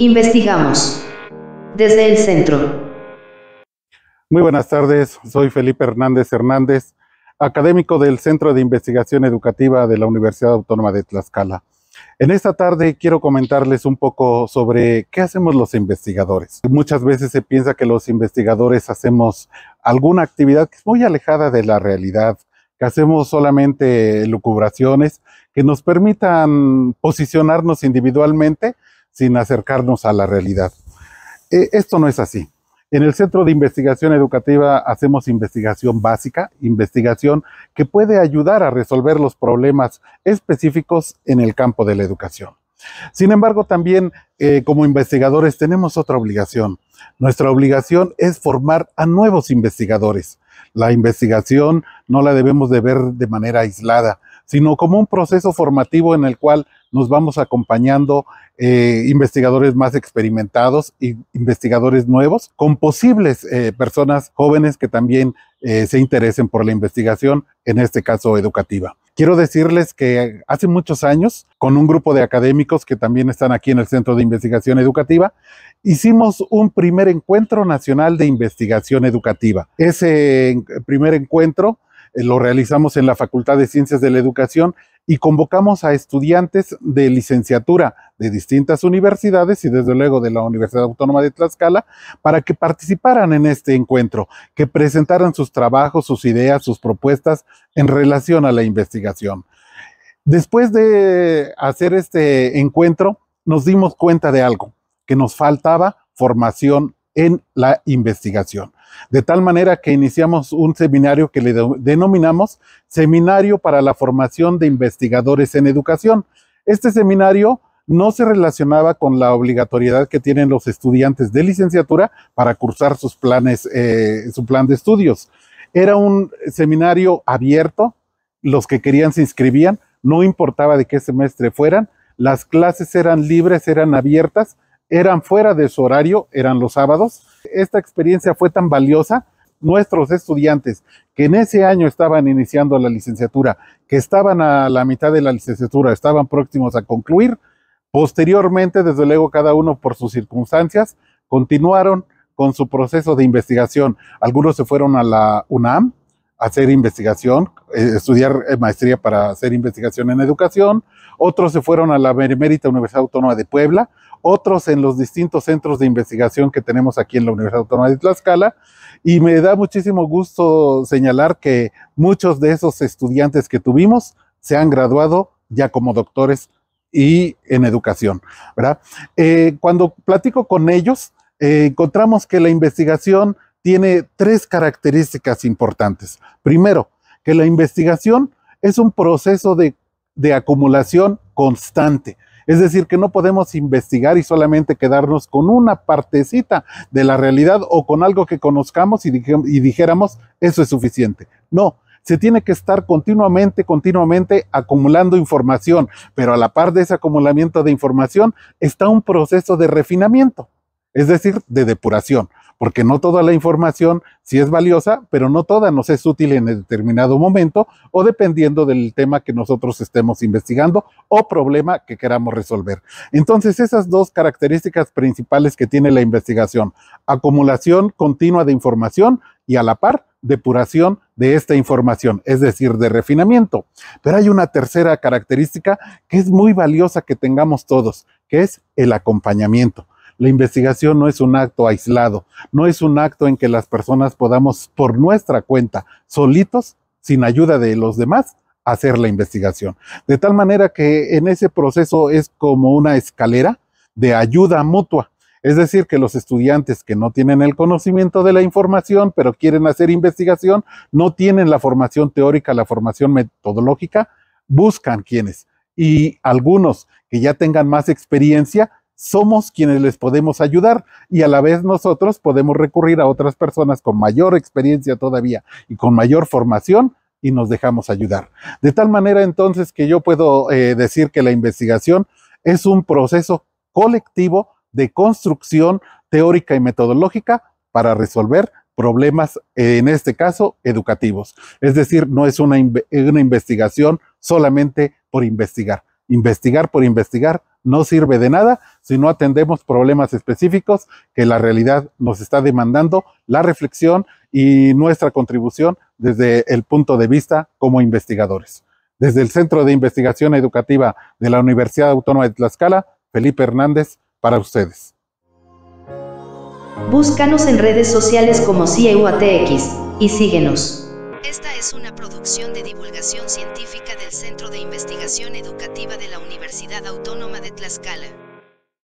Investigamos desde el centro. Muy buenas tardes, soy Felipe Hernández Hernández, académico del Centro de Investigación Educativa de la Universidad Autónoma de Tlaxcala. En esta tarde quiero comentarles un poco sobre qué hacemos los investigadores. Muchas veces se piensa que los investigadores hacemos alguna actividad que es muy alejada de la realidad, que hacemos solamente lucubraciones que nos permitan posicionarnos individualmente sin acercarnos a la realidad. Esto no es así. En el Centro de Investigación Educativa hacemos investigación básica, investigación que puede ayudar a resolver los problemas específicos en el campo de la educación. Sin embargo, también como investigadores tenemos otra obligación. Nuestra obligación es formar a nuevos investigadores. La investigación no la debemos de ver de manera aislada, sino como un proceso formativo en el cual nos vamos acompañando investigadores más experimentados y investigadores nuevos con posibles personas jóvenes que también se interesen por la investigación, en este caso educativa. Quiero decirles que hace muchos años, con un grupo de académicos que también están aquí en el Centro de Investigación Educativa, hicimos un primer encuentro nacional de investigación educativa. Ese primer encuentro lo realizamos en la Facultad de Ciencias de la Educación y convocamos a estudiantes de licenciatura de distintas universidades y desde luego de la Universidad Autónoma de Tlaxcala para que participaran en este encuentro, que presentaran sus trabajos, sus ideas, sus propuestas en relación a la investigación. Después de hacer este encuentro, nos dimos cuenta de algo, que nos faltaba formación en la investigación. De tal manera que iniciamos un seminario que le denominamos Seminario para la Formación de Investigadores en Educación. Este seminario no se relacionaba con la obligatoriedad que tienen los estudiantes de licenciatura para cursar sus su plan de estudios. Era un seminario abierto, los que querían se inscribían, no importaba de qué semestre fueran, las clases eran libres, eran abiertas, eran fuera de su horario, eran los sábados. Esta experiencia fue tan valiosa. Nuestros estudiantes que en ese año estaban iniciando la licenciatura, que estaban a la mitad de la licenciatura, estaban próximos a concluir, posteriormente, desde luego, cada uno por sus circunstancias, continuaron con su proceso de investigación. Algunos se fueron a la UNAM a hacer investigación, estudiar maestría para hacer investigación en educación. Otros se fueron a la Benemérita Universidad Autónoma de Puebla, otros en los distintos centros de investigación que tenemos aquí en la Universidad Autónoma de Tlaxcala, y me da muchísimo gusto señalar que muchos de esos estudiantes que tuvimos se han graduado ya como doctores y en educación, ¿verdad? Cuando platico con ellos, encontramos que la investigación tiene tres características importantes. Primero, que la investigación es un proceso de acumulación constante. Es decir, que no podemos investigar y solamente quedarnos con una partecita de la realidad o con algo que conozcamos y dijéramos, eso es suficiente. No, se tiene que estar continuamente acumulando información, pero a la par de ese acumulamiento de información está un proceso de refinamiento, es decir, de depuración, porque no toda la información sí es valiosa, pero no toda nos es útil en determinado momento o dependiendo del tema que nosotros estemos investigando o problema que queramos resolver. Entonces, esas dos características principales que tiene la investigación, acumulación continua de información y a la par, depuración de esta información, es decir, de refinamiento. Pero hay una tercera característica que es muy valiosa que tengamos todos, que es el acompañamiento. La investigación no es un acto aislado, no es un acto en que las personas podamos por nuestra cuenta, solitos, sin ayuda de los demás, hacer la investigación. De tal manera que en ese proceso es como una escalera de ayuda mutua. Es decir, que los estudiantes que no tienen el conocimiento de la información, pero quieren hacer investigación, no tienen la formación teórica, la formación metodológica, buscan quienes. Y algunos que ya tengan más experiencia, somos quienes les podemos ayudar y a la vez nosotros podemos recurrir a otras personas con mayor experiencia todavía y con mayor formación y nos dejamos ayudar. De tal manera entonces que yo puedo decir que la investigación es un proceso colectivo de construcción teórica y metodológica para resolver problemas, en este caso, educativos. Es decir, no es una investigación solamente por investigar. Investigar por investigar no sirve de nada si no atendemos problemas específicos que la realidad nos está demandando, la reflexión y nuestra contribución desde el punto de vista como investigadores. Desde el Centro de Investigación Educativa de la Universidad Autónoma de Tlaxcala, Felipe Hernández, para ustedes. Búscanos en redes sociales como CIEUATx y síguenos. Esta es una producción de divulgación científica del Centro de Investigación Educativa de la Universidad Autónoma de Tlaxcala.